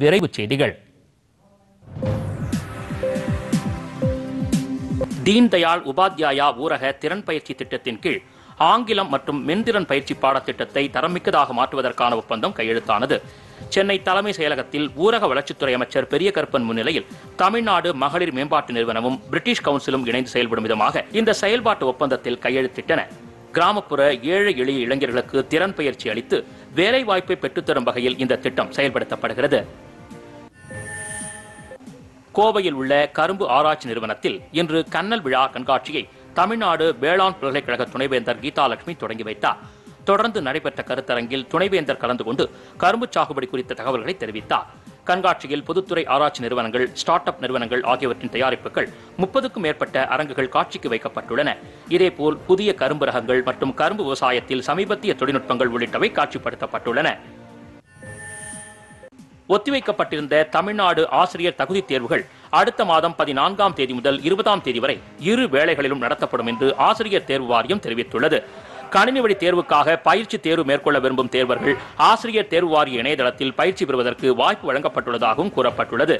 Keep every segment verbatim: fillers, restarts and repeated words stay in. விரைவு செய்திகள். தீன் தயாள் உபாத்யாயா ஊரக திறன் பயிற்சி திட்டத்தின் கீழ் ஆங்கிலம் மற்றும் மென்திறன் பயிற்சி பாடத்திட்டத்தை தரமிக்கதாக மாற்றுவதற்கான ஒப்பந்தம் கையெழுத்தானது. சென்னை தலைமை செயலகத்தில் ஊரக வளர்ச்சித்துறை அமைச்சர் பெரிய கருப்பன் முன்னிலையில் தமிழ்நாடு மகளிர் மேம்பாட்டு நிறுவனமும் பிரிட்டிஷ் கவுன்சிலும் இணைந்து செயல்படும் விதமாக இந்த செயல்பாட்டு ஒப்பந்தத்தில் கையெழுத்திட்டன. கிராமப்புற ஏழை எளிய இளைஞர்களுக்கு திறன் பயிற்சி அளித்து வேலைவாய்ப்பை பெற்றுத்தரும் வகையில் இந்த திட்டம் செயல்படுத்தப்படுகிறது. கோவையில் உள்ள கரும்பு ஆராய்ச்சி நிறுவனத்தில் இன்று கண்ணல் விழா கண்காட்சியை தமிழ்நாடு வேளாண் பல்கலைக்கழக துணைவேந்தர் கீதா லட்சுமி தொடங்கி வைத்தார். தொடர்ந்து நடைபெற்ற கருத்தரங்கில் துணைவேந்தர் கலந்து கொண்டு கரும்பு சாகுபடி குறித்த தகவல்களை தெரிவித்தார். கண்காட்சியில் பொதுத்துறை ஆராய்ச்சி நிறுவனங்கள், ஸ்டார்ட் அப் நிறுவனங்கள் ஆகியவற்றின் தயாரிப்புகள் முப்பதுக்கும் மேற்பட்ட அரங்குகள் காட்சிக்கு வைக்கப்பட்டுள்ளன. இதேபோல் புதிய கரும்பு ரகங்கள் மற்றும் கரும்பு விவசாயத்தில் சமீபத்திய தொழில்நுட்பங்கள் உள்ளிட்டவை காட்சிப்படுத்தப்பட்டுள்ளன. ஒத்திவைக்கப்பட்டிருந்த தமிழ்நாடு ஆசிரியர் தகுதித் தேர்வுகள் அடுத்த மாதம் பதினான்காம் தேதி முதல் இருபதாம் தேதி வரை இரு வேளைகளிலும் நடத்தப்படும் என்று ஆசிரியர் தேர்வு வாரியம் தெரிவித்துள்ளது. கணினி வழி தேர்வுக்காக பயிற்சி தேர்வு மேற்கொள்ள விரும்பும் தேர்வர்கள் ஆசிரியர் தேர்வு வாரிய இணையதளத்தில் பயிற்சி பெறுவதற்கு வாய்ப்பு வழங்கப்பட்டுள்ளதாகவும் கூறப்பட்டுள்ளது.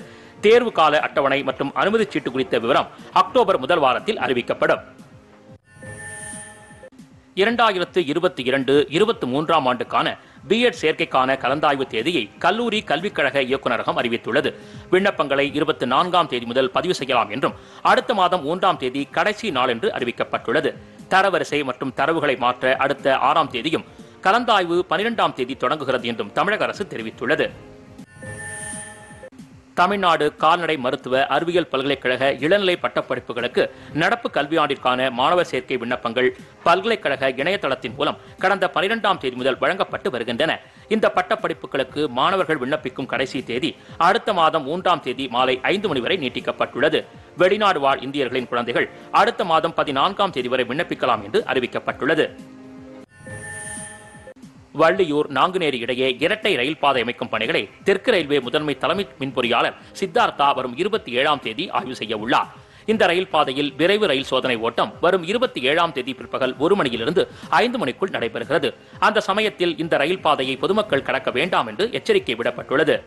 தேர்வு கால அட்டவணை மற்றும் அனுமதிச் சீட்டு குறித்த விவரம் அக்டோபர் முதல் வாரத்தில் அறிவிக்கப்படும். இரண்டாயிரத்து இருபத்தி இரண்டு இருபத்தி மூன்றாம் ஆண்டுக்கான பி.எட் சேர்க்கைக்கான கலந்தாய்வு தேதியை கல்லூரி கல்விக்கழக இயக்குநரகம் அறிவித்துள்ளது. விண்ணப்பங்களை இருபத்தி நான்காம் தேதி முதல் பதிவு செய்யலாம் என்றும் அடுத்த மாதம் மூன்றாம் தேதி கடைசி நாள் என்று அறிவிக்கப்பட்டுள்ளது. தரவரிசை மற்றும் தரவுகளை மாற்ற அடுத்த ஆறாம் தேதியும் கலந்தாய்வு பனிரெண்டாம் தேதி தொடங்குகிறது என்றும் தமிழக அரசு தெரிவித்துள்ளது. தமிழ்நாடு கால்நடை மருத்துவ அறிவியல் பல்கலைக்கழக இளநிலை பட்டப்படிப்புகளுக்கு நடப்பு கல்வியாண்டிற்கான மாணவர் சேர்க்கை விண்ணப்பங்கள் பல்கலைக்கழக இணையதளத்தின் மூலம் கடந்த பனிரெண்டாம் தேதி முதல் வழங்கப்பட்டு வருகின்றன. இந்த பட்டப்படிப்புகளுக்கு மாணவர்கள் விண்ணப்பிக்கும் கடைசி தேதி அடுத்த மாதம் மூன்றாம் தேதி மாலை ஐந்து மணி வரை நீட்டிக்கப்பட்டுள்ளது. வெளிநாடு வாழ் இந்தியர்களின் குழந்தைகள் அடுத்த மாதம் பதினான்காம் தேதி வரை விண்ணப்பிக்கலாம் என்று அறிவிக்கப்பட்டுள்ளது. வள்ளியூர் நாங்குநேரி இடையே இரட்டை ரயில் பாதை அமைக்கும் பணிகளை தெற்கு ரயில்வே முதன்மை தலைமை மின்பொறியாளர் சித்தார்த்தா வரும் இருபத்தி ஏழாம் தேதி ஆய்வு செய்ய உள்ளார். இந்த ரயில் பாதையில் விரைவு ரயில் சோதனை ஓட்டம் வரும் இருபத்தி ஏழாம் தேதி பிற்பகல் ஒரு மணியிலிருந்து ஐந்து மணிக்குள் நடைபெறுகிறது. அந்த சமயத்தில் இந்த ரயில் பாதையை பொதுமக்கள் கடக்க வேண்டாம் என்று எச்சரிக்கை விடப்பட்டுள்ளது.